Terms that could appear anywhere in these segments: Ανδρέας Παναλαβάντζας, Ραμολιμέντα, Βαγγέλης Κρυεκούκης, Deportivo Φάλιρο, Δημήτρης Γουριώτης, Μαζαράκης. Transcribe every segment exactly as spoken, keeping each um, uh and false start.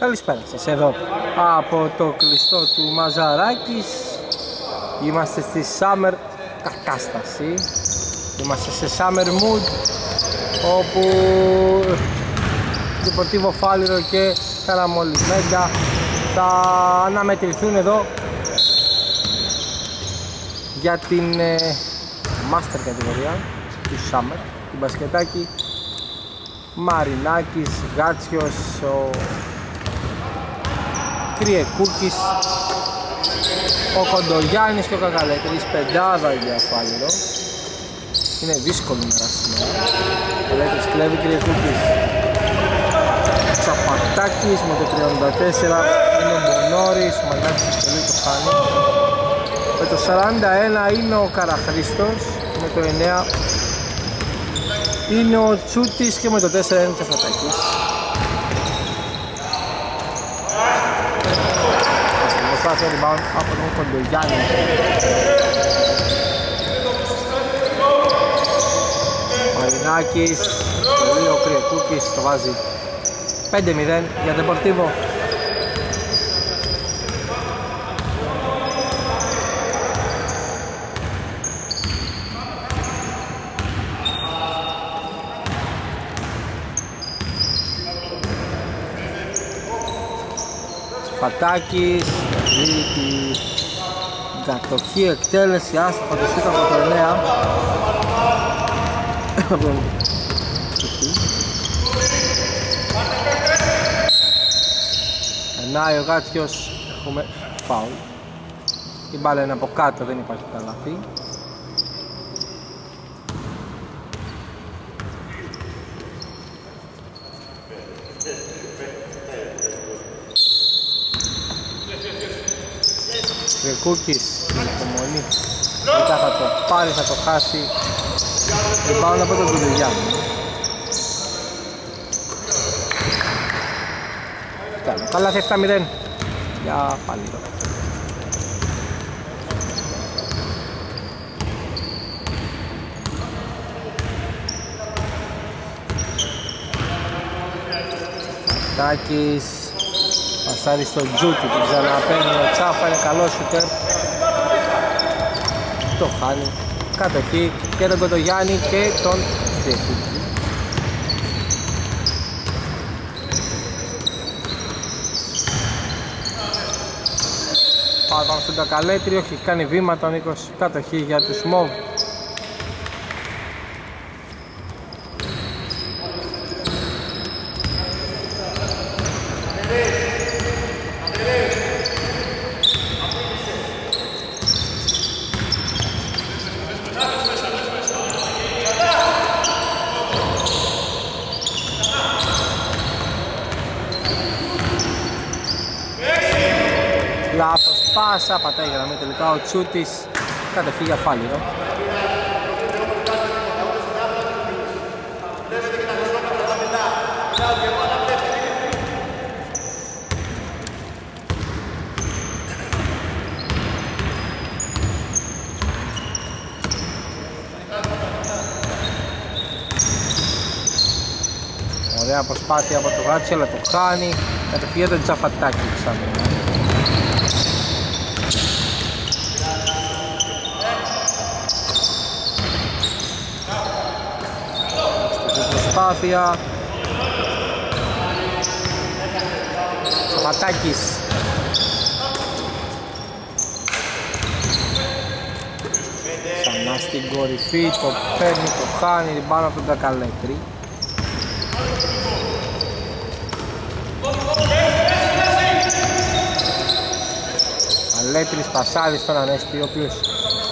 Καλησπέρα σας, εδώ από το κλειστό του Μαζαράκης. Είμαστε στη summer κατάσταση. Είμαστε σε summer mood, όπου Deportivo Φάλιρο και Ραμολιμέντα θα αναμετρηθούν εδώ για την ε, master κατηγορία του summer, του μπασκετάκι. Μαρινάκης, Γάτσιος, ο Κριεκούκης, ο Κοντογιάννης και ο Κακαλέτρης. Πεντάδα για Φάλιρο. Είναι δύσκολη μέρα σήμερα. Καλέτρης κλέβει, Κριεκούκης, Τσαπατάκης με το τριάντα τέσσερα, είναι ο Μπονόρης, ο Μαρινάκης και το χάνει. Με το σαράντα ένα είναι ο Καραχρήστος, με το εννέα είναι ο Τσούτης και με το τέσσερα είναι ο Τσαφατάκης. Προσπάθει rebound από τον Κοντογιάννη. Ο Μαρινάκης, ο Κριεκούκης το βάζει. πέντε μηδέν για Deportivo. Πατάκης, την κατοχή, εκτέλεση, άστοχο το σούτ από το εννέα. Ενάει ο Γάτσιος, έχουμε φάουλ. Η μπάλα είναι από κάτω, δεν υπάρχει καλάθι. Κούκης, υπομονή, μετά θα το πάρει, θα το χάσει. Rebound από τον Κοντογιάννη. Καλά, θα εφτά μηδέν για Φάλιρο. Τάκης, πασάρι στον Τζούτη, τον ξαναπαίρνει ο Τσάφα, είναι καλό σούτερ. Το χάνει, κατοχή και τον Κοντογιάννη και τον Κρυεκούκη. Πάμε στον Κακαλέτρη, όχι, κάνει βήμα τον είκοσι, κατοχή για τους Μοβ. Λάθος πάσα, πατάει γραμμή τελικά ο Τσούτης, κατεφύγει για Φάλιρο. Ωραία προσπάθεια από το Γάτσι, αλλά το χάνει, κατεφύγει για τον Τσαφατάκη ξανά. Προσπάθεια Πατάκης. Ξανά στην κορυφή, το παίρνει, το χάνει, την πάνω από τον Κακαλέτρη. Αλέτρης πασάρι στον Ανέστη, ο οποίος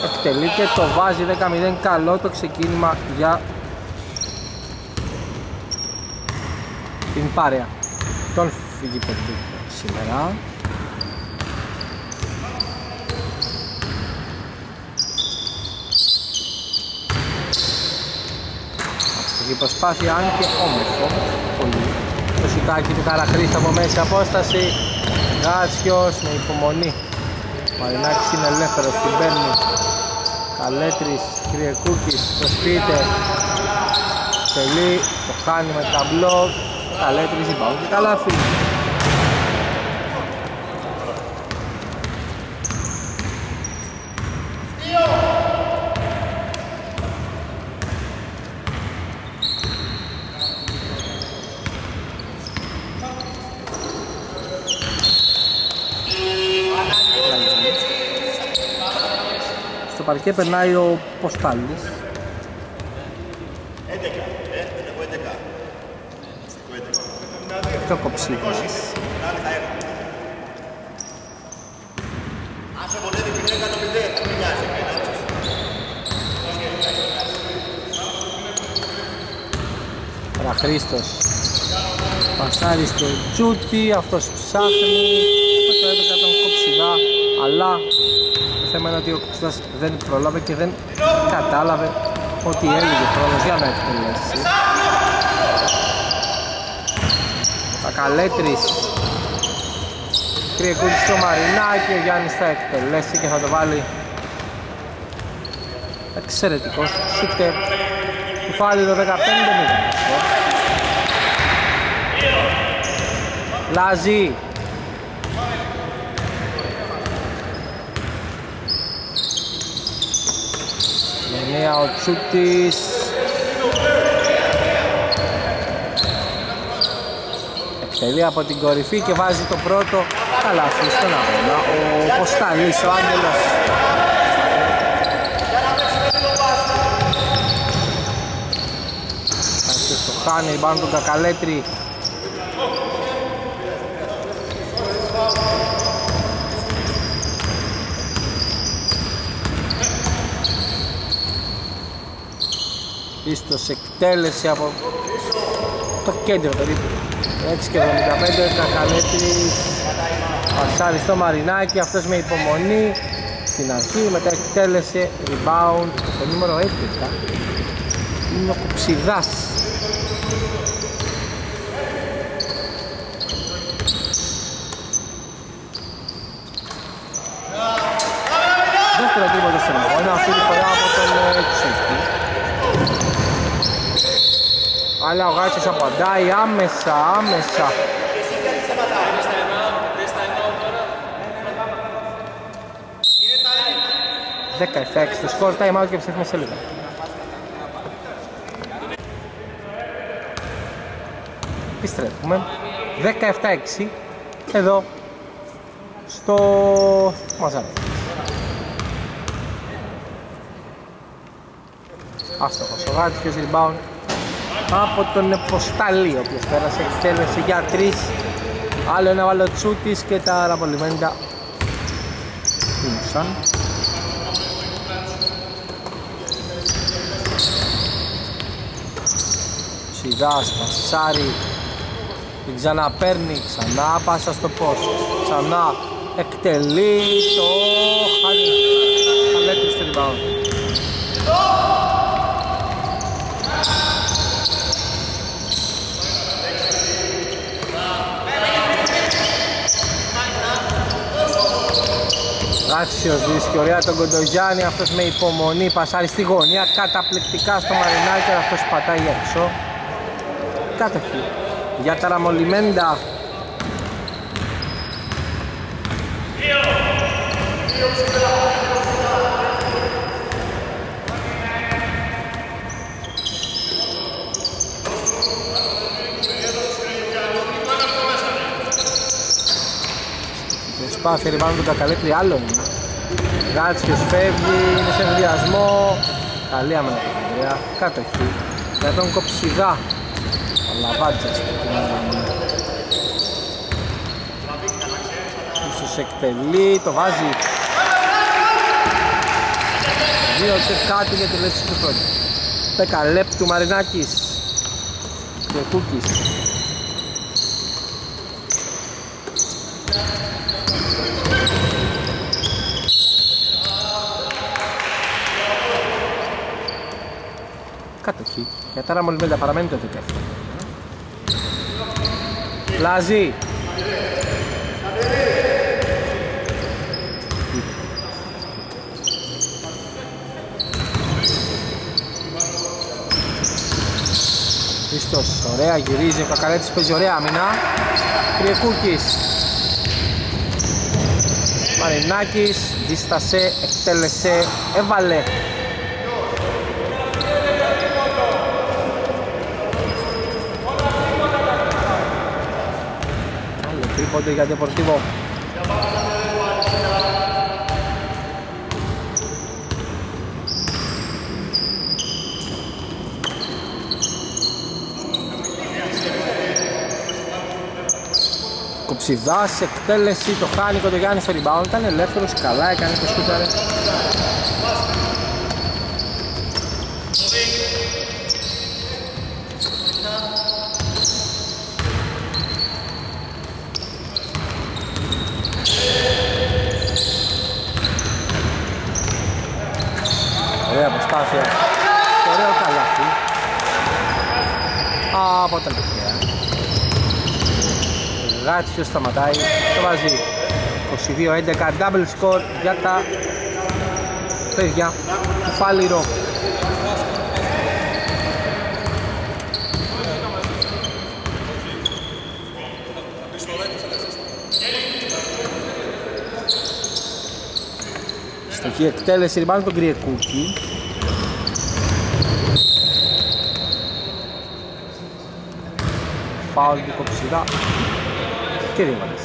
εκτελεί και το βάζει δέκα μηδέν. Καλό το ξεκίνημα για την παρέα των γηπεδίων σήμερα. Η προσπάθεια, αν και όμορφο, πολύ. Το σουτάκι του Καραχρήστα από μέση απόσταση. Γάτσιος με υπομονή. Μαρινάκης είναι ελεύθερος, την παίρνει. Καλέτρης, Κριεκούκης, το σπίτι. Τελεί, το κάνει με ταμπλό. Καλέτρης, είπα, ούτε καλά φίλοι. παρκέ περνάει ο Ποστάλλης. Και ο Κοψίδης. Παραχρήστος. Πασάρι στο Τζούτι, αυτός ψάχνει. Το έβγαλε τον Κοψιδά, αλλά το θέμα είναι ότι ο Κοψιδάς δεν πρόλαβε και δεν κατάλαβε ότι έλεγε χρόνος για να εκτελέσει. Τα καλέτρις. Κρυεκούδη στο Μαρινάκι, ο Γιάννης θα εκτελέσει και θα το βάλει. Εξαιρετικός σούτερ του Φάλιρο, δεκαπέντε μηδέν. Λάζι. Γενναία ο Τσούτης. Εκτελεί από την κορυφή και βάζει το πρώτο καλάθι στον αγώνα. Ο Ποστάλλης, ο Άγγελος. Το χάνει πάνω τον Κακαλέτρη. Ίστος εκτέλεση από το κέντρο περίπου έξι και εβδομήντα πέντε. Κακαλέτρης πασάρι στο Μαρινάκι, αυτός με υπομονή στην αρχή, μετά εκτέλεσε rebound το νούμερο έντεκα είναι ο Κουψιδάς. Δεύτερο τρίποντο στον αγώνα, αυτή τη φορά από τον Τσούτη. Αλλά ο Γάτσος απαντάει άμεσα, άμεσα. δεκαεπτά έξι το σκορ, time out και ψάχνουμε σε λίγο. Επιστρέφουμε δεκαεπτά έξι εδώ στο Μαζαράκη. Άστοχος ο Γάτσιος, rebound από τον Ποστάλλη, ο οποίος πέρασε, εκτέλεσε για τρεις. Άλλο ένα βάλε ο Τσούτης και τα Ραμολιμέντα κίνησαν. Σιδάς, πασάρι. Την ξαναπέρνει, ξανά πάσα στο πόσο, ξανά εκτελεί το χάρι. Καλέτρι στο rebound. Άξιος δίσκη, ωραία τον Κοντογιάννη, αυτός με υπομονή, πασάρι στη γωνία, καταπληκτικά στο Μαρινάκι, αυτός πατάει έξω. Κάτοχη για τα Ραμολιμέντα. Προσπάθει ριβάνουν τον Κακαλέτρι, άλλον Γάτσιος φεύγει, είναι σε ενδιασμό. Καλή άμενα παιδιά, κάτοχη για τον Κοψιδά. Λαβάτζας ίσως εκτελεί, το βάζει. Δύο και κάτι για τη λέξη του χρόνου. Δεκαλέπτου Μαρινάκης και Κούκης. Κατοχή για τα Ραμολιμέντα, παραμένει το δεκαεπτά. Λάζι. Χρήστος, ωραία, γυρίζει ο Κακαλέτης, παίζει ωραία άμυνα. Κρυεκούκης. Μαρινάκης, δίστασε, εκτέλεσε, έβαλε. Πότε για Deportivo Κοψιδάς, εκτέλεση, το χάνει, το Γιάννη στο rebound, ήταν ελεύθερος, καλά έκανε το σκούτερε. Ωραία προσπάθεια, ωραίο καλάθι. Από τα λεπτά. Γάτσιος σταματάει, το βάζει είκοσι δύο έντεκα, double score για τα παιδιά του Φάλιρο. Στοχή εκτέλεση, ρημάνει τον Κρυεκούκη. Φάουλ του Κοψιδά. Και Δήμανες.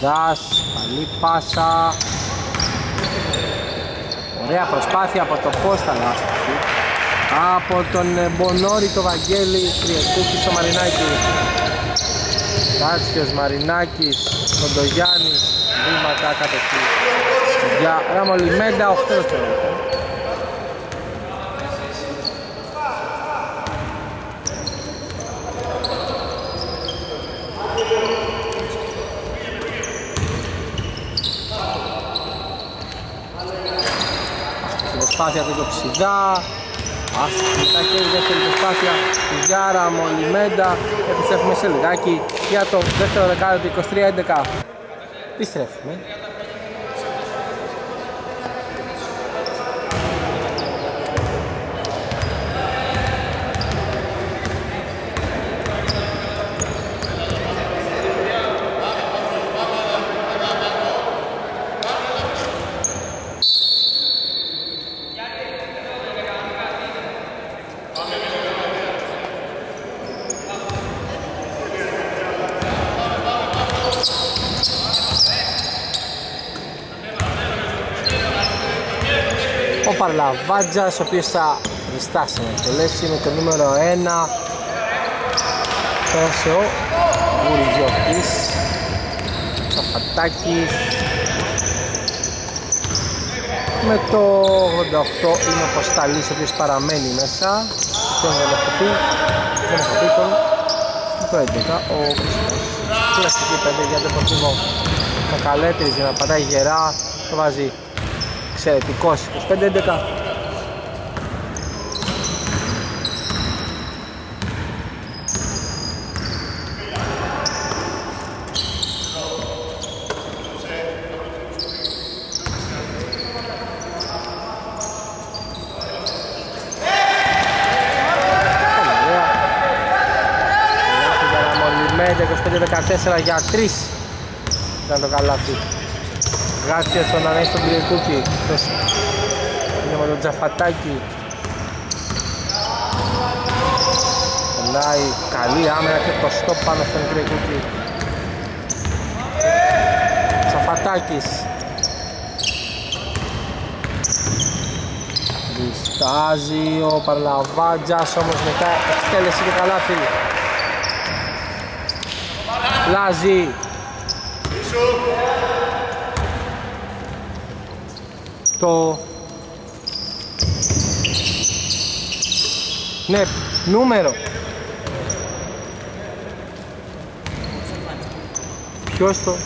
Καλή πάσα. Ωραία προσπάθεια από τον Κώσταλα. Από τον Μπονόρι το Βαγγέλη Κρυεκούκη στο Μαρινάκη. Κάτσιος Μαρινάκης, Κοντογιάννης, βήματα κατευθύνει για Ραμολιμέντα, οκτώ. Προσπάθεια του Κοψιδά, άσχετα χέρια, δεύτερη προσπάθεια του Γιάρα Μολιμέντα. Επιστρέφουμε σε λιγάκι για το δεύτερο δεκάλεπτο, είκοσι τρία έντεκα. Επιστρέφουμε. Βάτζας, ο οποίος θα διστάσει να εκτελέσει με το νούμερο ένα τόσο Γουριδιώτης Σαφατάκης. Με το ογδόντα οκτώ είναι ο Ποσταλής, ο οποίος παραμένει μέσα. Τον γελοφωτή, τον γελοφωτή τον το έντεκα, ο Κρυστός. Κλασική πέντε για τον Πορτιμό Κακαλέτριζε να πατάει γερά, το βάζει εξαιρετικός, είκοσι πέντε έντεκα. είκοσι πέντε δεκατέσσερα για τρεις ήταν το καλάθι. Γάτσιος τον ανέχει τον Κρυεκούκη, είναι με τον Τζαφατάκη. Περνάει καλή άμυνα και το στόπ πάνω στον Κρυεκούκη. Τζαφατάκης διστάζει ο Παρλαβάντζας, όμως μετά εκτέλεση και καλάθι. Λάζει. Το ναι, νούμερο. Ποιος το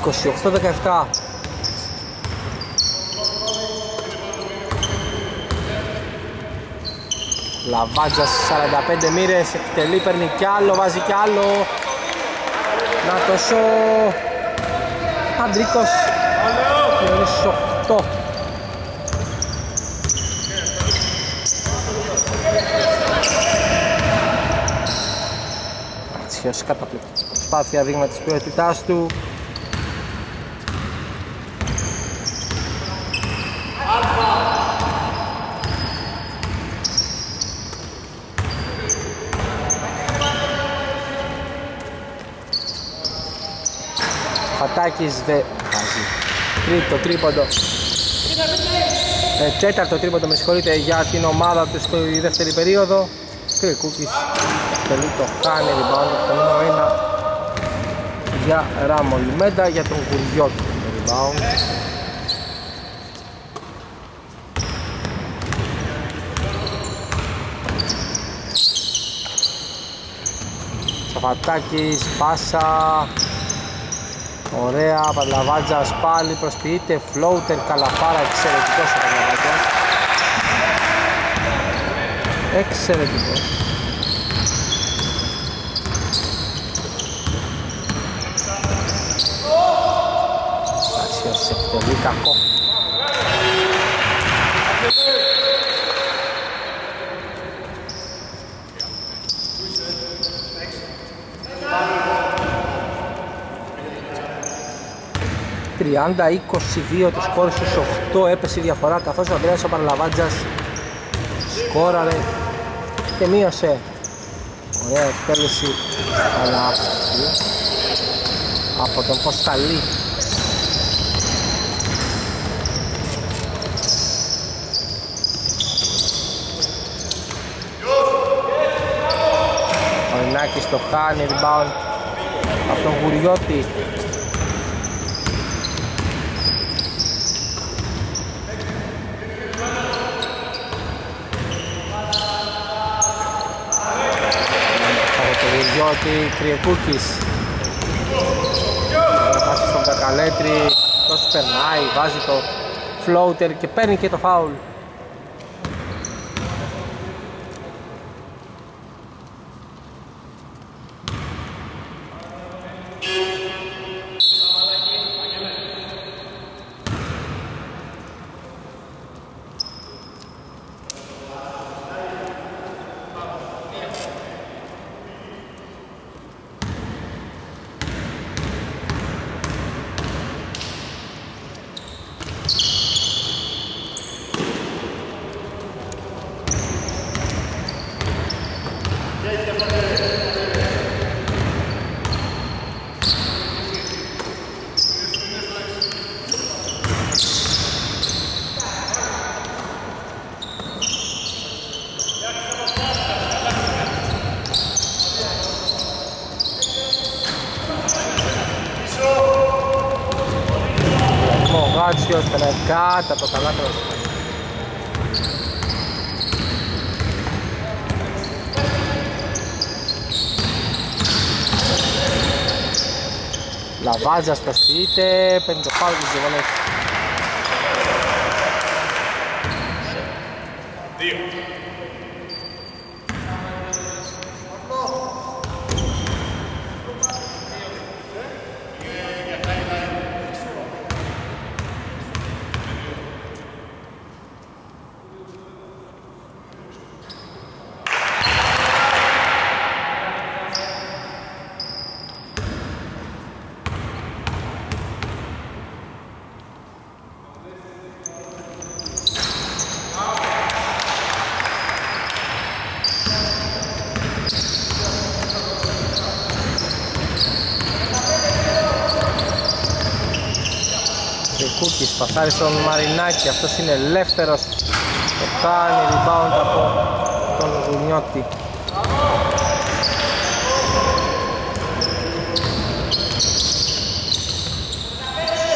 είκοσι οκτώ δεκαεπτά. Λαβάτζας σαράντα πέντε μοίρες, εκτελεί, παίρνει κι άλλο, βάζει κι άλλο. Νάτος ο Αντρίκος, Λεωρής οχτώ. Ατσιός, καταπληκτική προσπάθεια, δείγμα της ποιότητάς του. Πατάκης δεν βάζει. Τρίτο τρίποντο. Ε, τέταρτο τρίποντο, με συγχωρείτε, για την ομάδα του στο δεύτερη περίοδο. Κρυκούκης τελεί το χάνει, rebound το νούμερο ένα για Ραμολιμέντα, για τον Κουριώτη rebound. Πατάκης, πάσα. Ωραία, Παντλαβάτζας πάλι προσποιείται, floater, καλαφάρα, εξαιρετικός ο Παντλαβάτζας. Εξαιρετικός. Άσιος, εκτελεί, κακό. τριάντα είκοσι δύο το σκόρ στους οχτώ, έπεσε η διαφορά καθώς ο Ανδρέας ο Παναλαβάντζας σκόραρε και μείωσε. Ωραία εκτέλεση αλλά από τον Ποσταλή. Ο Ινάκης το κάνει, rebound από τον Γουριώτη. Κρυεκούκης πάση στον Κακαλέτρη, τόσο περνάει, βάζει το floater και παίρνει και το φάουλ. Κάτω από το καλά κρόσμα. Λαβάζας προσποιείται, παίρνει το φάουλ της Ζεβολές. Πασάρει στον Μαρινάκη, αυτός είναι ελεύθερος, το κάνει rebound από τον Γουνιώτη.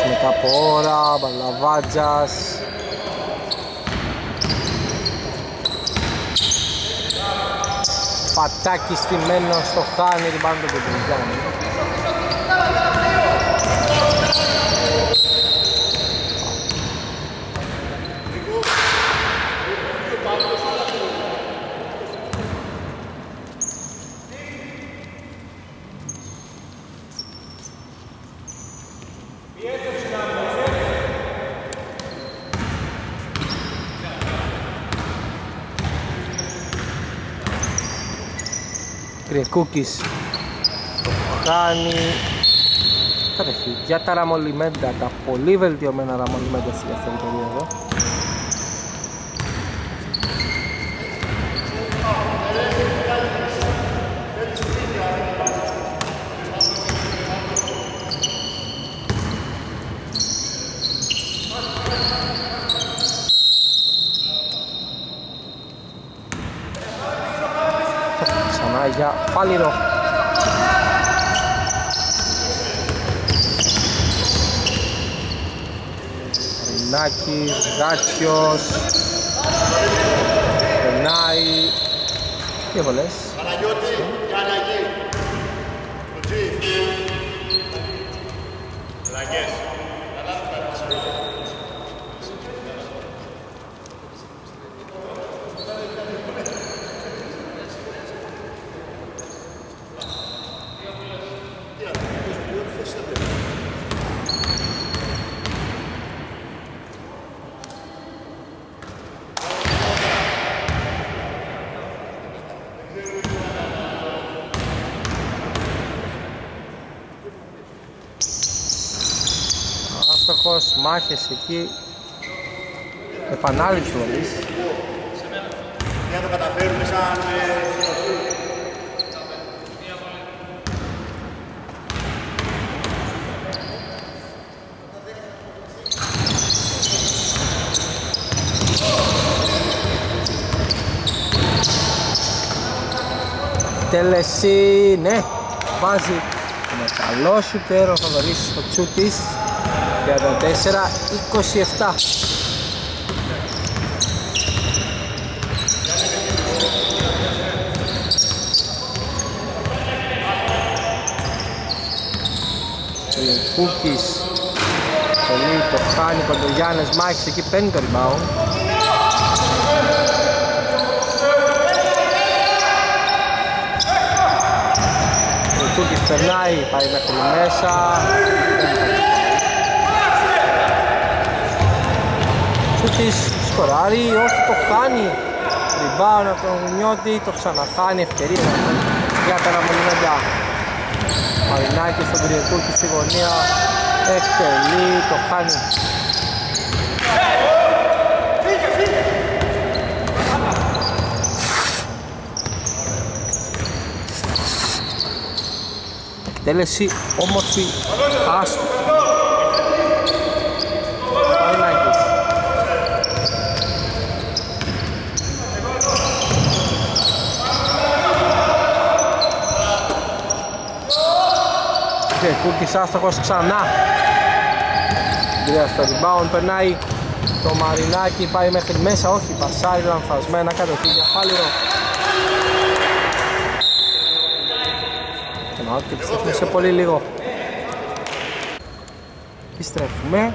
Μετά από ώρα, Μπαλαβάτζας. Πατάκι στημένο στο χάνει rebound από τον Γουνιώτη. Κρυεκούκης το χάνει. Καταρχήν για τα Ραμολιμέντα, τα πολύ βελτιωμένα Ραμολιμέντα στη δεύτερη περίοδο. Για Φάλιρο. Ρινάκης, Γάτσιος, Φενάι και πολλές. Παναγιώτη, Καναγή. Αλλαγές. Μάχες εκεί, επανάληψη όλης. Για να το καταφέρουμε σαν συνοχή. Τελεσί, ναι, βάζει με καλό σου τέρο, θα δωρήσει στο τσου της. τριάντα τέσσερα είκοσι επτά. Κούκης πολύ το χάνει, Παντογιάννης Μάχης εκεί παίρνει το rebound. Ο Κούκης περνάει, πάει μέχρι μέσα. Τσούτης σκοράρει, όχι το χάνει. Ριμπάουντ από τον Μουνιώτη, το ξαναχάνει, ευκαιρία για τα Ραμολιμέντα. Μαρινάκης στον Κρυεκούκη στη γωνία, εκτελεί, το χάνει. Εκτέλεση όμορφη, άστο. Κούκης άστοχος ξανά. Μπρία στο rebound, περνάει το Μαρινάκι, πάει μέχρι μέσα, όχι, πασάρι λανθασμένα, κατοχή για Φάλιρο. Εννοώ και επιστρέφουμε σε πολύ λίγο. Επιστρέφουμε.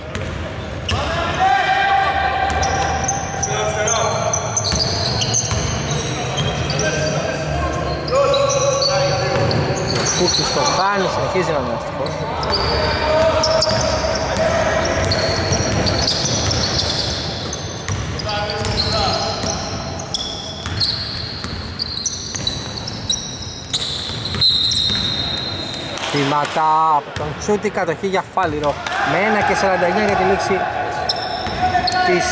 Κούκης το χάνει, συνεχίζει να είναι αστυχώς. Τιματά από τον Τσούτη, κατοχή για Φάλιρο. Με ένα και σαράντα εννιά για τη λήξη της...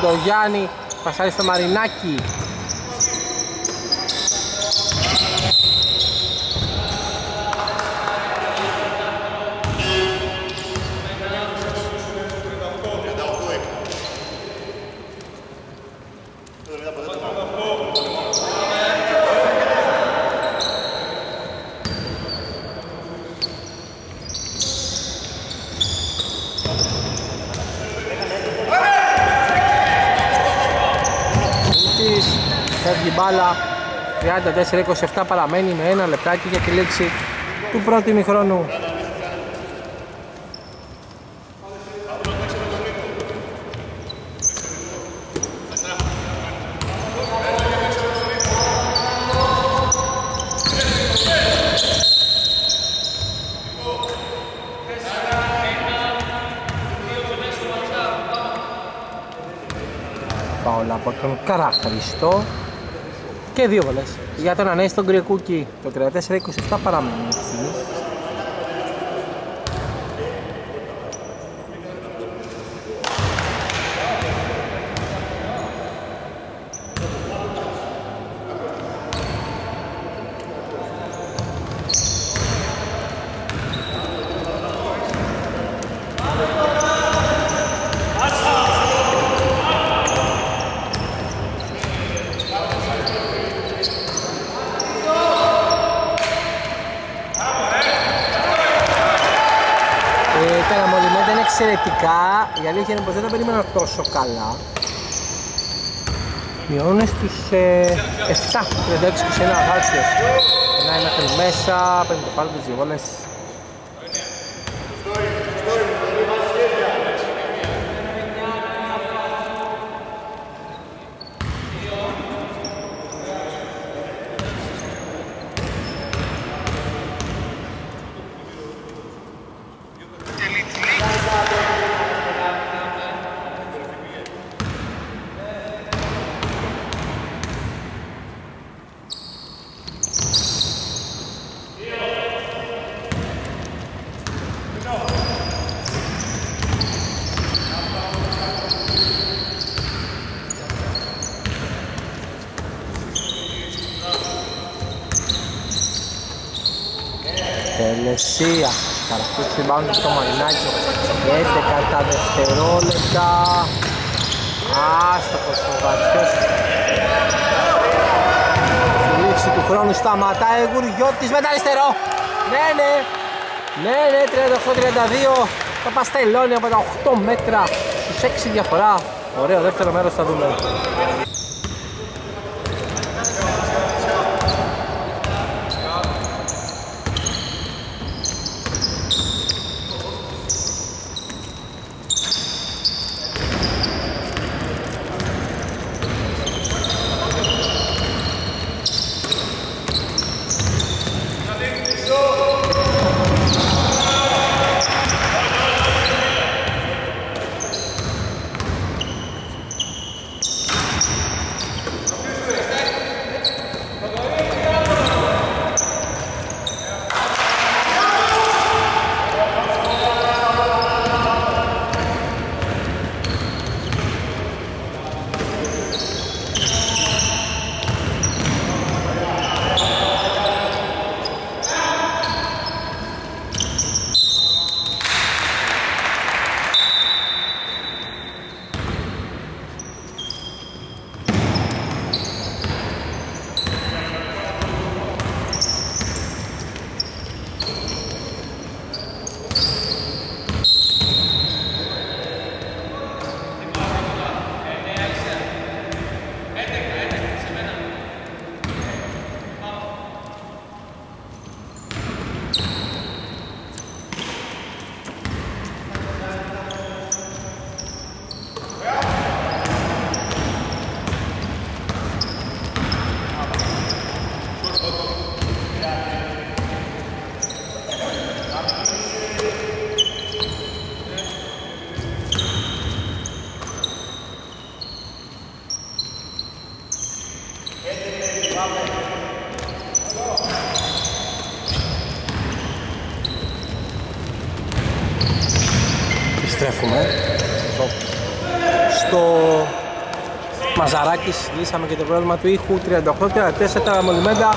Το Γιάννη πασάρει στο Μαρινάκι. φεύγει μπάλα. Τριάντα τέσσερα είκοσι επτά παραμένει με ένα λεπτάκι για τη λήξη του πρώτου ημιχρόνου. Όλα από τον Καραχριστό και δύο βολές για τον Ανέστη τον Γκριακούκη. Το τριάντα τέσσερα είκοσι επτά παραμένει. Η αλήθεια είναι πως δεν τα περίμενα τόσο καλά. Μειώνουν στους ε, επτά, τριάντα έξι είκοσι ένα Γάλσιος. Περνάει μέχρι μέσα, παίρνει το πάλι τους δύο βόλες. Τελεσία, παρακολουθεί μπάνουν στο Μαρινάκιο, έντεκα δευτερόλεπτα, άστοχος ο Βατσιός. Στη λήξη του χρόνου σταματάει ο Γουργιώτης με τα αριστερό, ναι ναι, ναι ναι, τριάντα οκτώ τριάντα δύο, το παστελώνει από τα οκτώ μέτρα, στους έξι διαφορά, ωραίο δεύτερο μέρος θα δούμε. Μαζαράκης, λύσαμε και το πρόβλημα του ήχου. Τριάντα οκτώ τριάντα τέσσερα Ραμολιμέντα.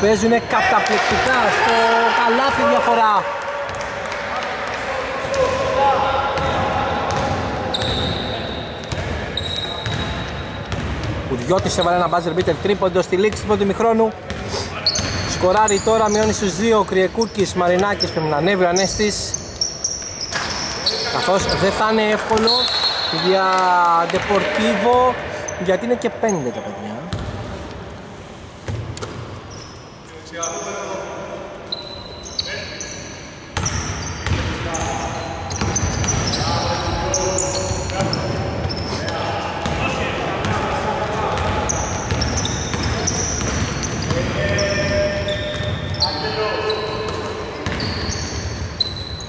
Παίζουν καταπληκτικά στο καλάθι διαφορά. Κουδιώτης έβαλε ένα buzzer beater τρίποντο στη λήξη του πρώτου ημιχρόνου. Σκοράρει τώρα, μειώνει στους δύο. Κρυεκούκης, Μαρινάκης, πρέπει να ανέβει ο Ανέστης, καθώς δεν θα είναι εύκολο για Deportivo γιατί είναι και πέντε τα παιδιά.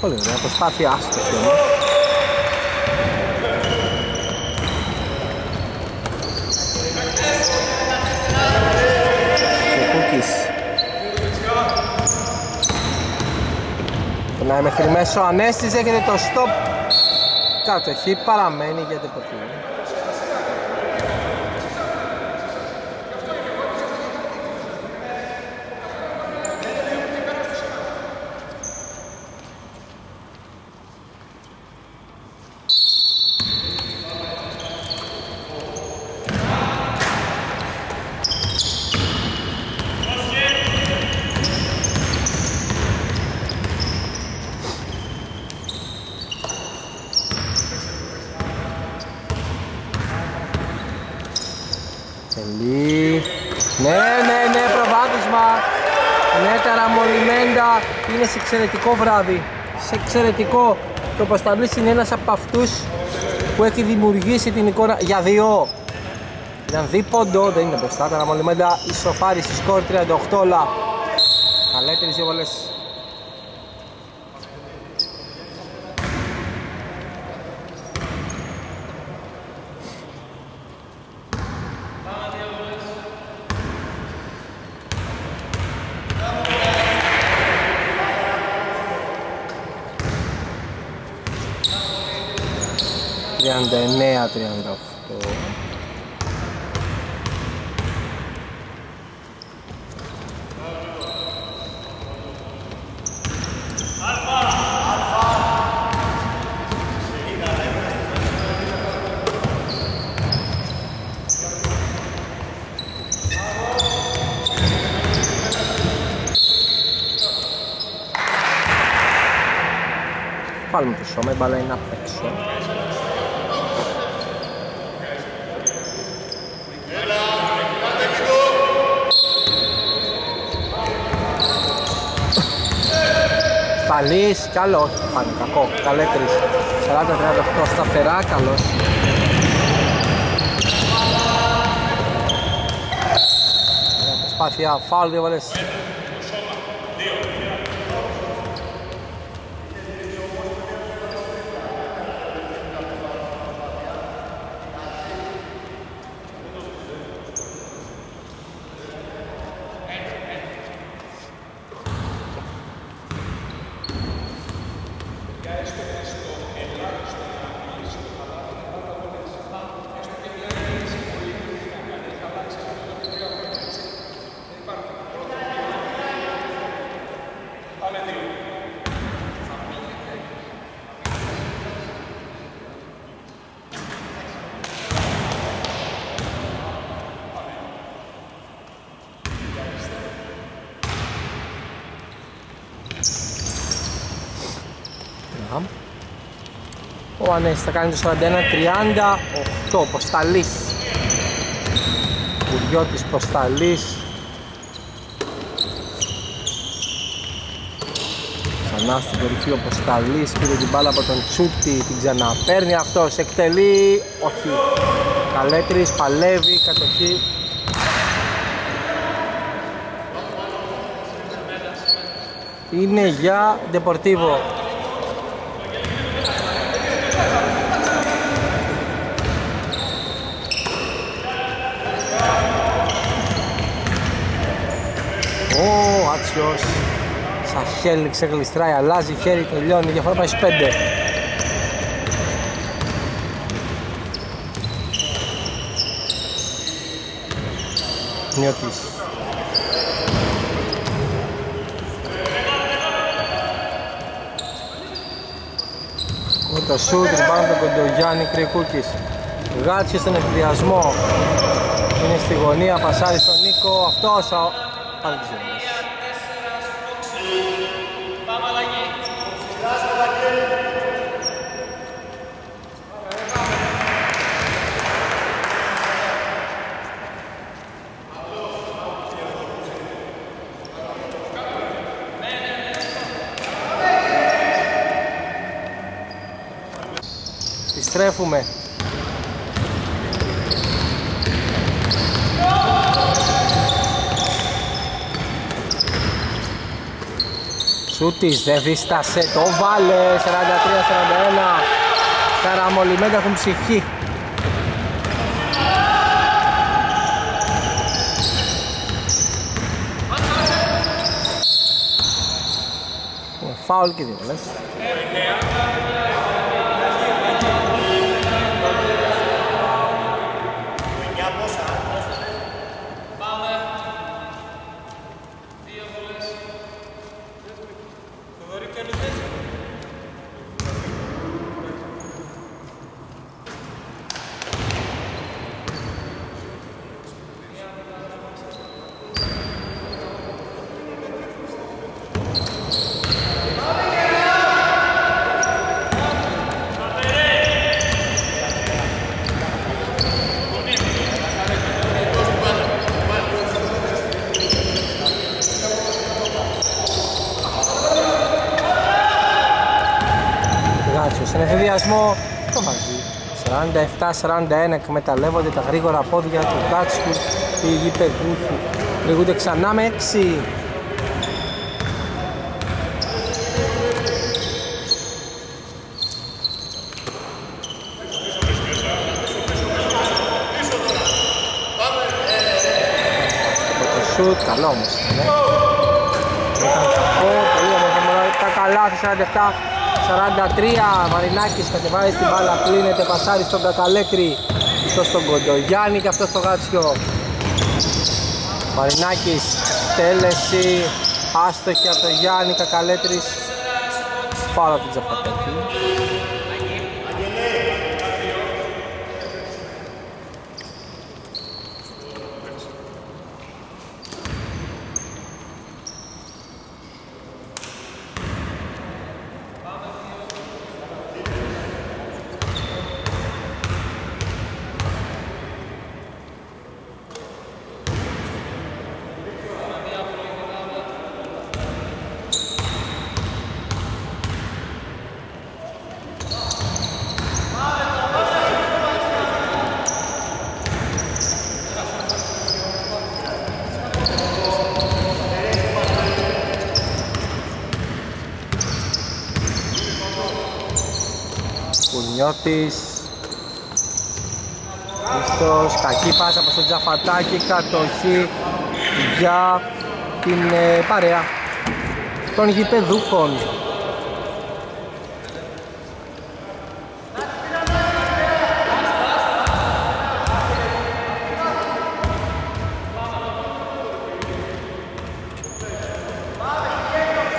Πολύ ωραία, προσπάθεια άσκηση. Περνάει μέχρι μέσο, ανέστησε, έχετε το stop. Κατοχή, παραμένει για Deportivo. Είναι σε εξαιρετικό βράδυ, σε εξαιρετικό. Το Πασταμπλής είναι ένας από αυτούς που έχει δημιουργήσει την εικόνα για δύο. Ήταν δίποντο, δεν είναι μπροστά. Τα Ραμολιμέντα ισοφάριση, σκορ τριάντα οκτώ όλα. Καλύτερες δύο βολές. τριάντα εννέα τριάντα οκτώ. Πάλι το σώμα, η μπάλα είναι απ' έξω. Καλής, καλός, πάνε κακό, καλέτρης, σαράντα τριάντα οκτώ, σταθερά, καλός. Μια προσπάθεια, φάουλ, δύο βαλές. Ο Ανέσης θα κάνει το σαράντα ένα τριάντα οκτώ, Ποσταλής. Κουριώτης Ποσταλής. Ξανά στην κορυφή ο Ποσταλής, πήρε την μπάλα από τον Τσούτη, την ξαναπαίρνει αυτός, εκτελεί, όχι. Καλέτρης, παλεύει, κατοχή. Είναι για Deportivo. Ο Άτσιος Σαχέλ ξεγλιστράει, αλλάζει χέρι, τελειώνει, διαφορά πάει στους πέντε. Νιώτης. Κόντο σούτ, ριμπάουντ τον Κοντογιάννη Κρυκούκης. Γάτσιος στον εκδιασμό, είναι στη γωνία, πασάρι στον Νίκο, αυτός πάλι τις δύο. επιστρέφουμε. Σούτης δεν δίστασε, το βάλε, σαράντα τρία σαράντα ένα. Τα Ραμολιμέντα έχουν ψυχή. Φάουλ και δύο λες. σαράντα επτά σαράντα ένα εκμεταλλεύονται τα γρήγορα πόδια του Γκάτσου, οι γηπεδούχοι λιγούνται ξανά με έξι. Σουτ, καλό όμως. Τα καλά, σαράντα επτά. σαράντα τρία, Μαρινάκης κατεβάζει την μπάλα, κλείνεται, πασάρι στον Κακαλέκρη, αυτό στον Κοντογιάννη και αυτό στο Γάτσιο. Μαρινάκης, τέλεση, άστοχη από τον Γιάννη, Κακαλέκρης, φάουλ από την Τζαφατέκη. Χριστός, κακή πάσα από τον Τζαφατάκη, κατοχή για την ε, παρέα των γηπεδούχων.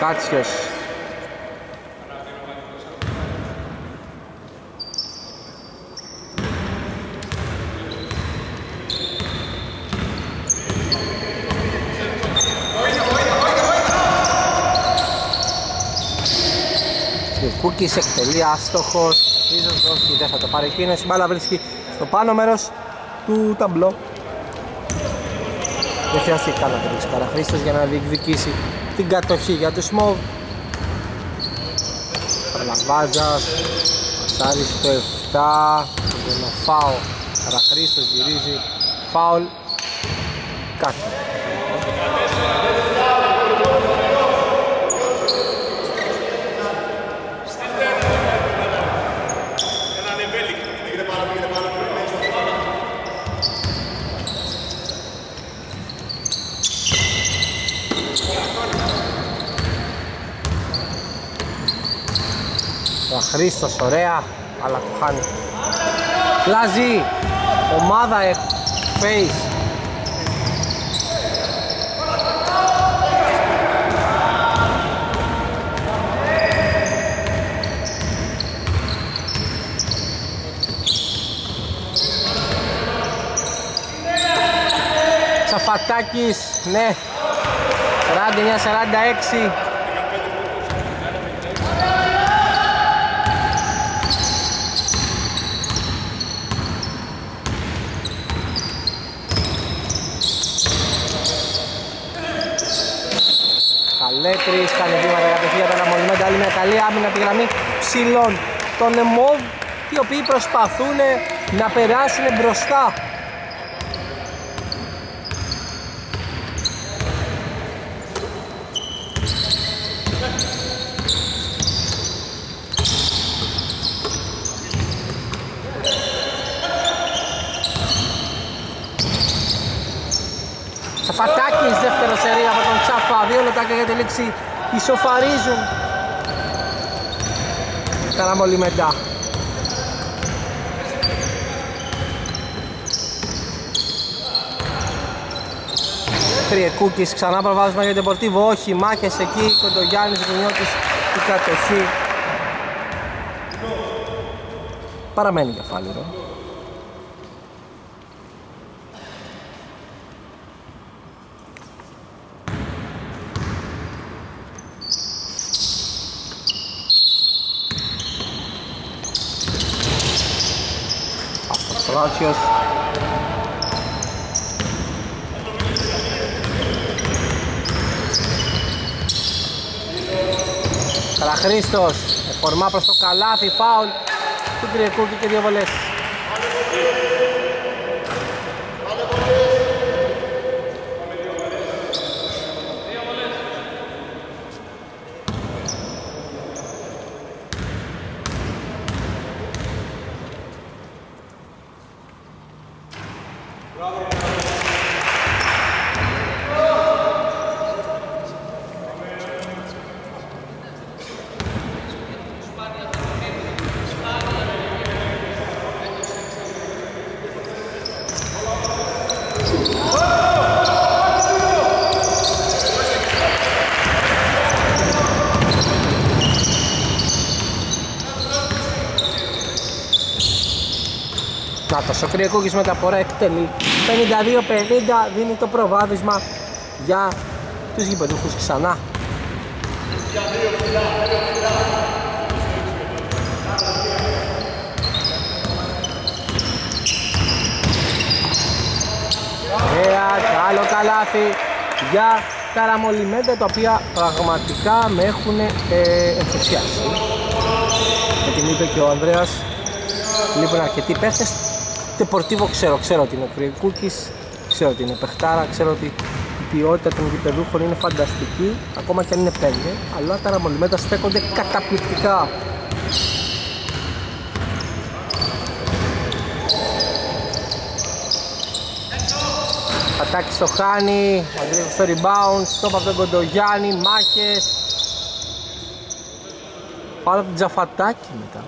Κάτσιος. Κούκης εκτελεί, άστοχος, ίσως όχι, δεν θα το πάρει εκείνος, η μπάλα βρίσκει στο πάνω μέρος του ταμπλό. Δεν χρειάστηκε καν να το ρίξει παραχρήστος για να διεκδικήσει την κατοχή για τους Μοβ. Παραλαμβάζας, σάρι στο επτά, τον φάουλ, παραχρήστος γυρίζει, φάουλ, κάτω. Χρήστος, ωραία, αλλά το χάνει. Λάζει, ομάδα face. Τσαφατάκης, ναι, σαράντα εννιά σαράντα έξι. Καλέκρης, κάνει βήματα κατευθείαν για τον Ραμολιμέντα, άλλη μια καλή άμυνα από τη γραμμή ψηλών των Μοβ οι οποίοι προσπαθούν να περάσουν μπροστά. Τσαφατάκης, δεύτερο σερί από τον Τσαφά, δύο λεπτάκια για τη λήξη ισοφαρίζουν. Ραμολιμέντα. Χρυεκούκης, ξανά προβάδισμα για τον Deportivo, όχι, μάχες εκεί, Κοντογιάννης, Γκουνιώτης, η κατοχή. Παραμένει για Φάλιρο. Ράτσιος. Καλαχρήστος, εφορμά προς το καλάθι, φάουλ του Κρυεκούκη και δύο βολές. Ο Κρυεκούκης μεταφορά εκτελεί, πενήντα δύο πενήντα δίνει το προβάδισμα για τους γηπεδούχους ξανά. Ωραία, καλό καλάθι για τα Ραμολιμέντα, τα οποία πραγματικά με έχουν ενθουσιάσει. Με την είπε και ο Ανδρέας, λείπουν αρκετοί παίχτες. Deportivo ξέρω, ξέρω ότι είναι ο Κρυεκούκης, ξέρω ότι είναι παιχτάρα, ξέρω ότι η ποιότητα των γηπεδούχων είναι φανταστική, ακόμα και αν είναι πέντε, αλλά τα Ραμολιμέντα στέκονται καταπληκτικά. Πατάκης το χάνει, αντρίγος το rebound, στόπ από τον Κοντογιάννη, μάχες. Πάρα από την Τζαφατάκη μετά.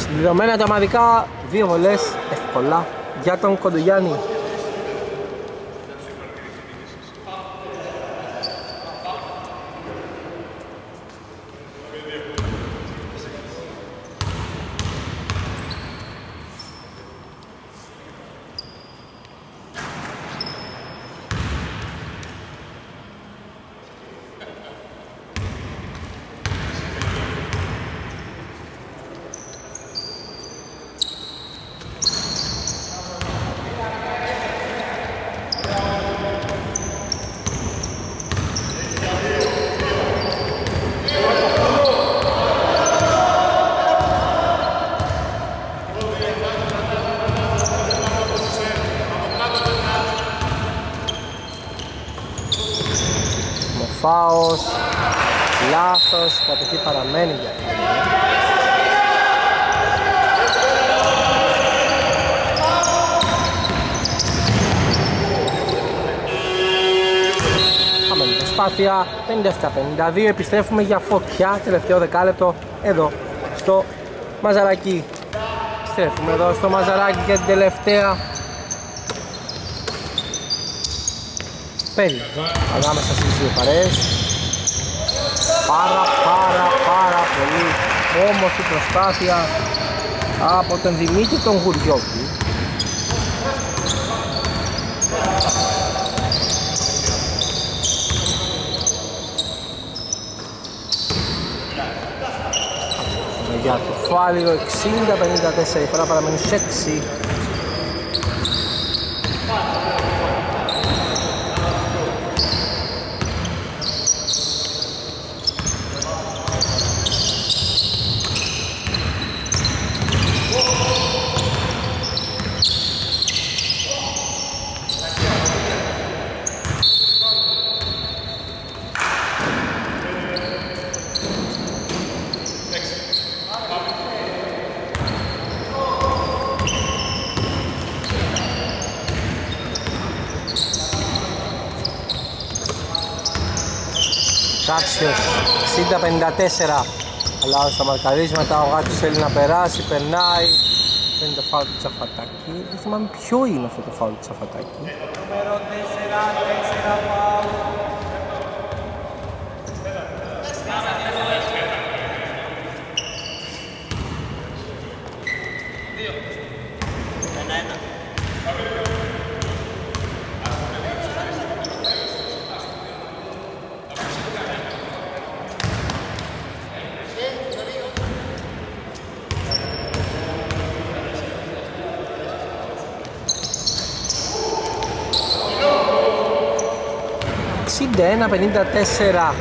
Συμπληρωμένα τα μαδικά, δύο βολές εύκολα για τον Κοντογιάννη. Φάος, λάθος, κατοχή παραμένει για την Αμενή προσπάθεια, πενήντα επτά πενήντα δύο, επιστρέφουμε για φωτιά, τελευταίο δεκάλεπτο εδώ στο Μαζαράκη. Επιστρέφουμε εδώ στο Μαζαράκη για την τελευταία παίρνει ανάμεσα στις δύο παρέες. Πάρα πάρα πάρα πολύ όμορφη προσπάθεια από τον Δημήτρη τον Γουριώτη. Για το Φάλιρο εξήντα πενήντα τέσσερα, η φορά παραμένει σε έξι. Τάξιος εξήντα πενήντα τέσσερα. Αλλάζω στα μαρκαρίσματα, ο Γάτος θέλει να περάσει, περνάει. Παίρνει το φάουλ του Τσαφατάκη. Δεν θυμάμαι ποιο είναι αυτό το φάουλ του Τσαφατάκη. εξήντα ένα πενήντα τέσσερα.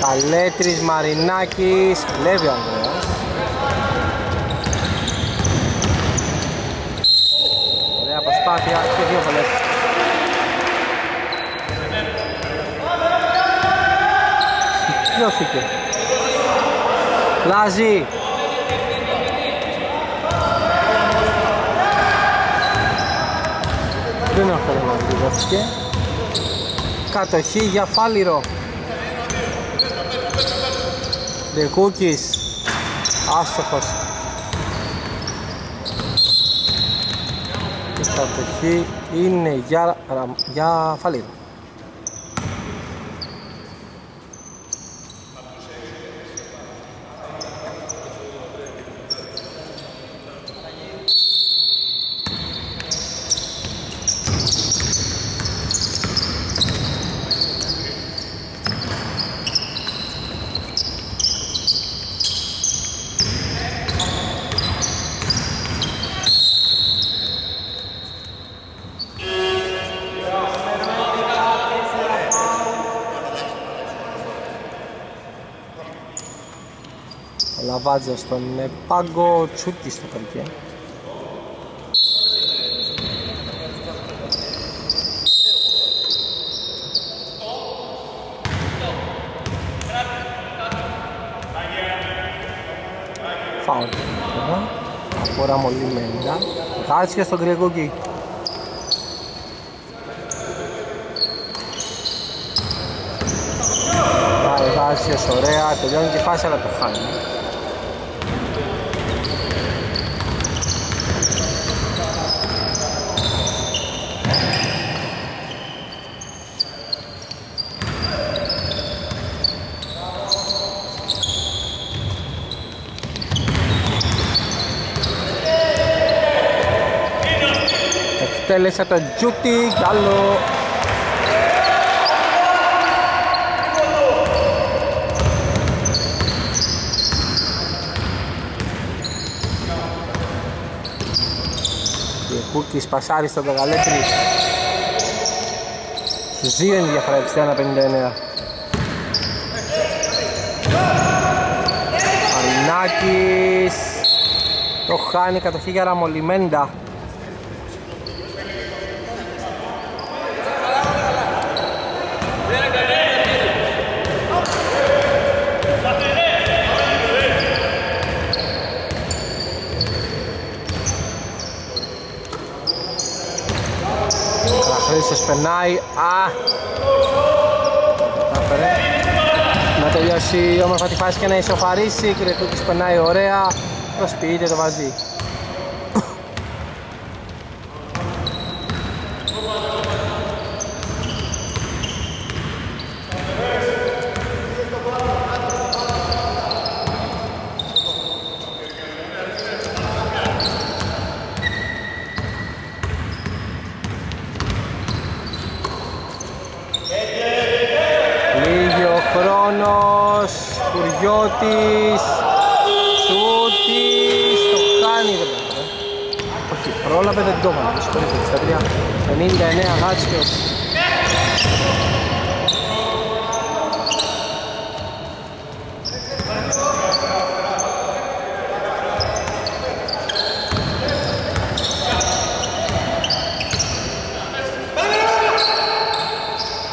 Καλέτρης Μαρινάκης, κλέβει ο Ανδρέας. Ωραία προσπάθεια και δύο πολλές. Συγκλώθηκε. Λάζει. Δεν έρχεται να συγκλώθηκε. Κατοχή για Φάλιρο. Δεκούκης, άστοχος. Η κατοχή είναι για, για Φαλίδα. Βάζω στον πάγκο, τσούκι στο καρκέ. Φάουλ από Ραμολιμέντα. Γάτσια στον Γκρεγόγκη. Γάτσιας ωραία, τελειώνει και η φάση αλλά το χάνει. Τέλεσα τον Τζούτη, καλό. Και Κούκης πασάρι στον Πεγαλέτρη. Στους δύο είναι διαφορά, εξήντα ένα πενήντα εννέα. Ανάκης. Το χάνει, κατοχή για Ραμολιμέντα. Χρήστος περνάει. Α! Να τελειώσει όμορφα τη φάση και να ισοφαρίσει. Κύριε Κούκης περνάει ωραία. Το σπίτι το βαζί. Γιώτης, Σούτης, το κάνει δεν πέρα. Όχι, πρόλαβε δεν το έκανε, συγχωρείτε, στα τρία, πενήντα εννέα Γάτσιος.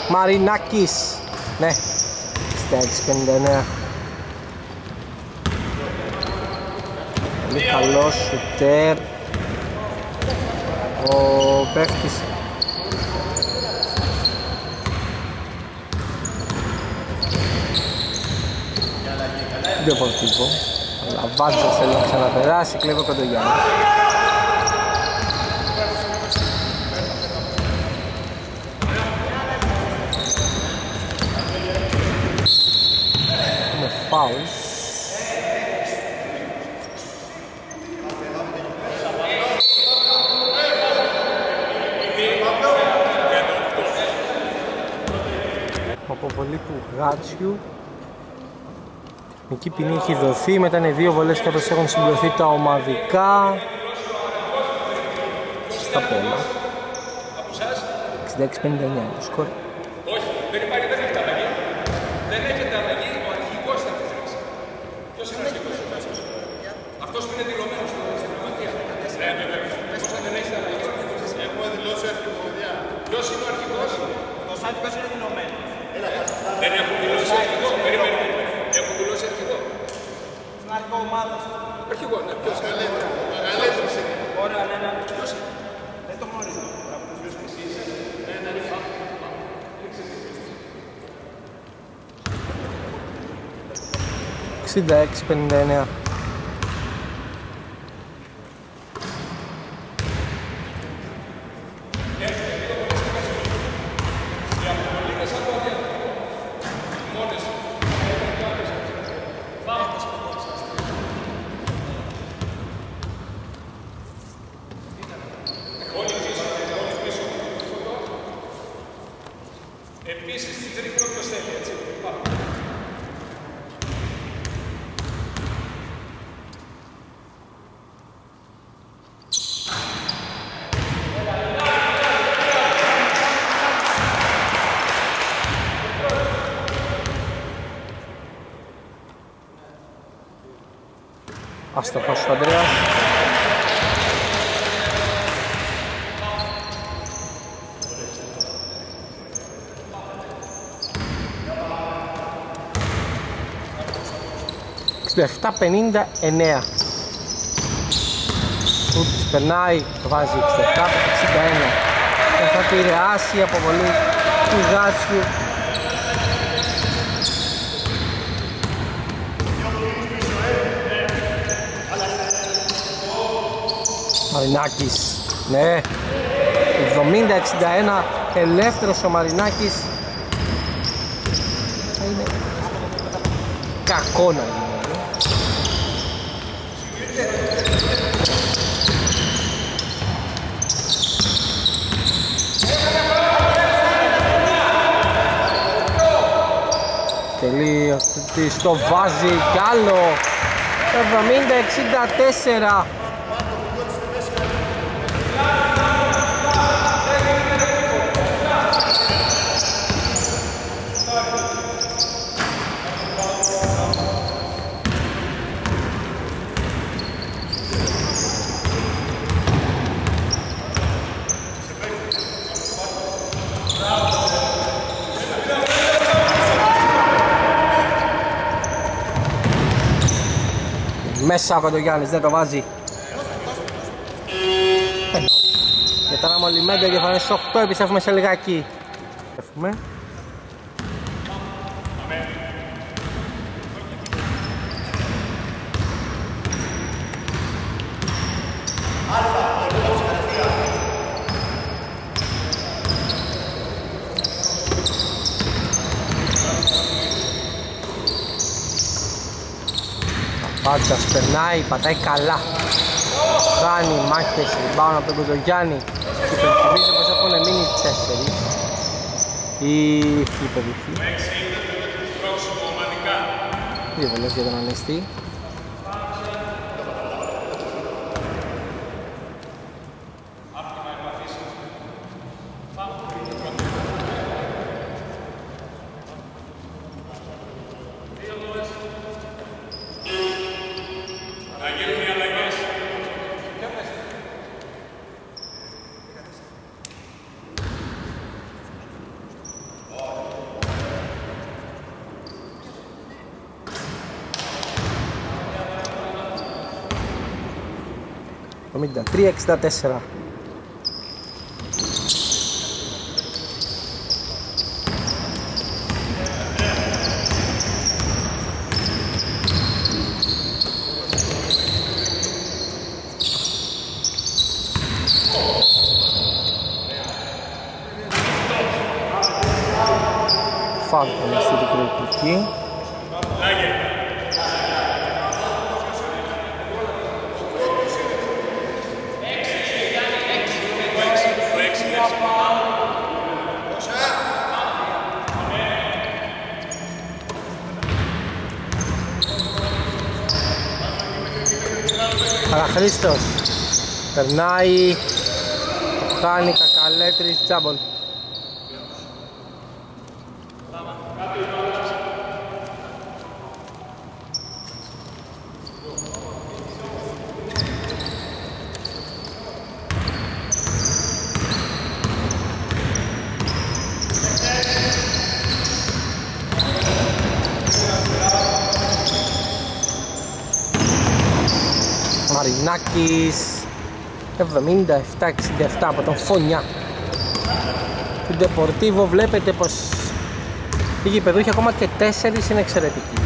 Μαρινάκης, ναι, στα έξι πενήντα εννέα. Πολύ καλός σουτέρ ο παίκτης. Δύο πορτύπο. Αλλά βάζοντας θέλει να ξαναπεράσει, κλέβω κοντο Γιάννη. Έχουμε φάουλ. Πολύ του Γάτσιου. Εκεί ποινή έχει δοθεί, μετά είναι δύο βολές και όπως έχουν συμπληρωθεί τα ομαδικά. Στα πόλα. εξήντα έξι πενήντα εννέα το σκορ. Όχι, δεν υπάρχει, δεν έχετε αλλαγή. Δεν έχετε αλλαγή, ο αρχηγός θα τη θέξει. Ποιος είναι ο αρχηγός θα τη θέξει. Αυτός που είναι δηλωμένος στην Ομαδία. Πες αν δεν έχετε αλλαγή. Εγώ δηλώσω αρχηγοδιά. Ποιος είναι ο αρχηγός. Ο Σάντιπας είναι δηλωμένος. Δεν έχουν δηλώσει αρχηγό, περιμένουμε. Έχουν δηλώσει αρχηγό. Στην αρχηγό ομάδα. Αρχηγό, ναι. Ποιος καλύτερα. Μεγαλύτερος είναι. Ωραία, ναι, ναι. Ποιος είναι. Δεν το γνωρίζω. Ποιος εσύ είσαι. Ναι, ναι, ναι. εξήντα έξι πενήντα εννέα. Αστοχός ο Ανδρέας. εξήντα επτά πενήντα εννέα. Ούτης περνάει, βάζει εξήντα επτά εξήντα ένα. Θα επηρεάσει από πολύ του Γάτσιου. Μαρινάκης, ναι, εβδομήντα εξήντα ένα, ελεύθερος ο Μαρινάκης. Θα είναι κακό να είναι. Τελείως, το βάζει κι άλλο, εβδομήντα εξήντα τέσσερα. Μέσα ο Κοντογιάννης δεν το βάζει. τα Ραμολιμέντα, διαφορά στις οκτώ, επιστρέφουμε σε λιγάκι. Επιστρέφουμε. Πάντα περνάει, πατάει καλά. Κάνει μάχες, ριμπάουν από τον Κοντογιάννη. Υπενθυμίζω πως έχουν μείνει τέσσερις. Ή υπερδυθεί. Δύο βολές για τον Ανέστη. τρία εξήντα τέσσερα. Φάλκον στην κριτική. Χρήστος, περνάει, χάνει Κακαλέτρης, τζάμπολ. Μαζαράκης, εβδομήντα επτά εξήντα επτά από τον Φωνιά. Του Deportivo βλέπετε πως οι γηπεδούχοι ακόμα και τέσσερις είναι εξαιρετικοί.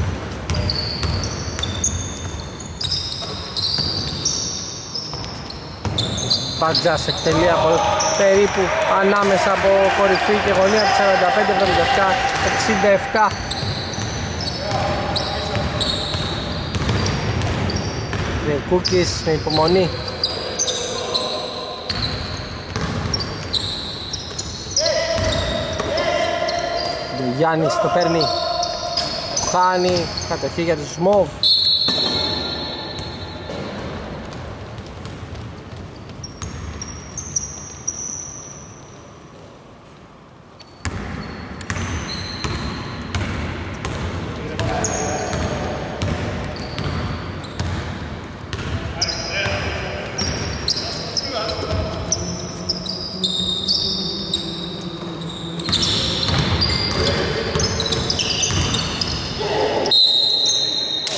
Παντζάς εκτελεί από περίπου ανάμεσα από κορυφή και γωνία σαράντα πέντε εβδομήντα επτά εξήντα επτά. Κούκκης με υπομονή. Ο Γιάννης το παίρνει. Χάνει κατοχή για τους Μοβ.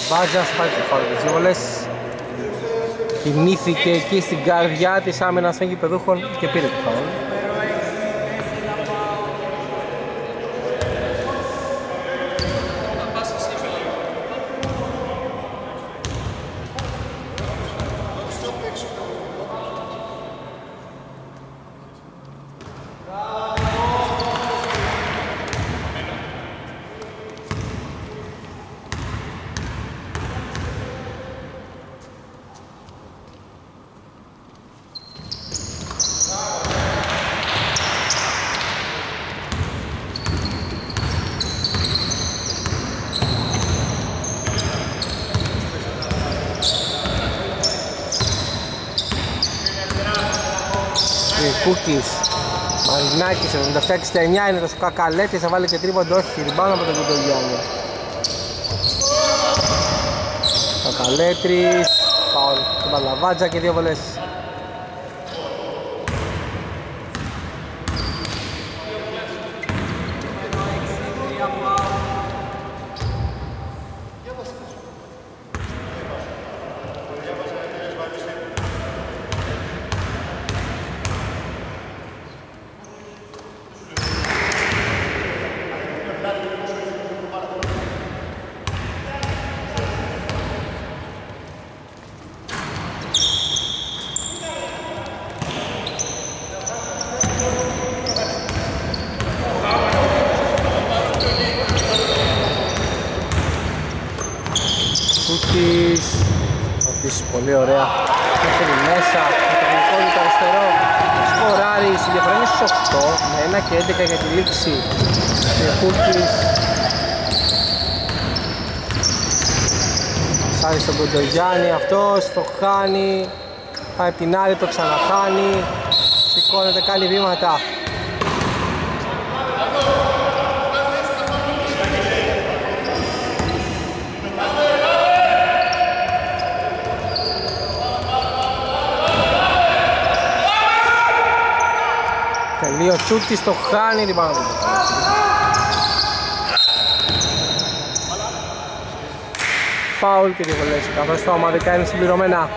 Μπάζας πάει και φορά τις βολές. Κινήθηκε εκεί στην καρδιά της άμυνας των γηπεδούχων και πήρε το φάουλ. Κούκκης, Μαρινάκης, εβδομήντα επτά εξήντα εννιά είναι το Σκακαλέτης, θα βάλει και τρίποντο, όχι, ριμπάουν από τον Κοντογιάννη. Σκακαλέτης, φάουλ, τον Παλαβάτζα και δύο βολές. Μαζαράκης, ο οποίος πολύ ωραία έφερε μέσα με το γλυκόνι το αριστερό, σκοράρει στη διαφορά στους οκτώ με ένα και έντεκα για τη λήξη Κούρκης. Σάρει στον Κοντογιάννη, αυτός το χάνει, πάει απ' την άλλη, το ξαναχάνει, σηκώνεται, κάνει βήματα. Τελείω τσούκτη στο χάνι την πάνω. Φάουλ και διβολές, καθώς τα ομαδικά είναι συμπληρωμένα.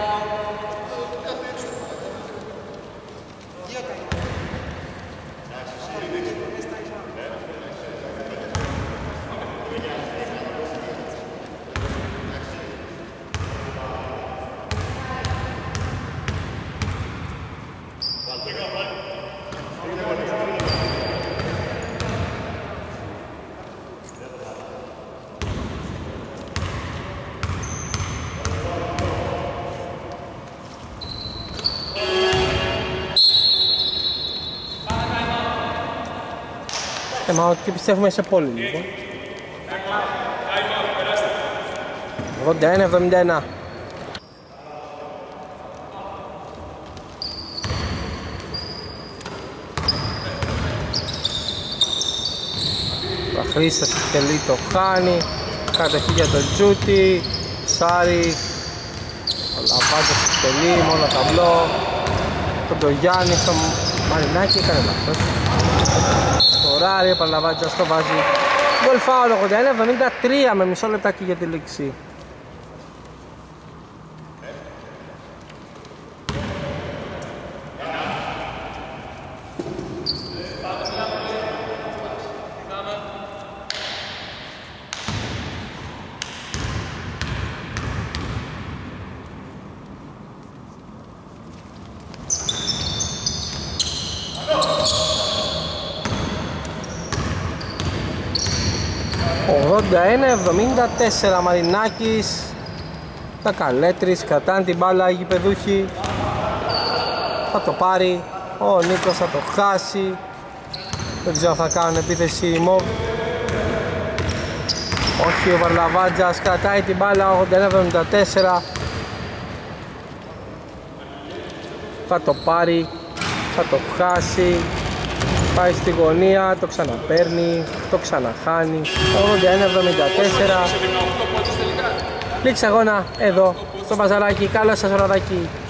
Και πιστεύουμε σε πόλη λίγο. ογδόντα ένα εβδομήντα ένα. Παχρίστας τελεί το χάνι. Κατοχή για τον Τζούτη. Σάρι. Ο Λαμπάτος τελεί. Μόνο ταμπλό. Τον Τογιάννη στο Μαρινάκι. Έκανε λάθος. Κοράρι, επαναλαμβάνει, ας το βάζει. Γκολ φάουλ, ογδόντα ένα εβδομήντα τρία με μισό λεπτάκι για τη λήξη. εβδομήντα τέσσερα Μαρινάκης, τα Καλέτρης κρατάνε την μπάλα, οι γηπεδούχοι θα το πάρει, ο Νίκος θα το χάσει, δεν ξέρω αν θα κάνουν επίθεση οι Μοβ. Όχι, ο Βαρλαβάντζας κρατάει την μπάλα, ογδόντα ένα εβδομήντα τέσσερα, θα το πάρει, θα το χάσει, πάει στη γωνία, το ξαναπαίρνει, το ξαναχάνει, ογδόντα ένα εβδομήντα τέσσερα. Λήξη αγώνα εδώ στο Μαζαράκι. Καλό σας βραδάκι.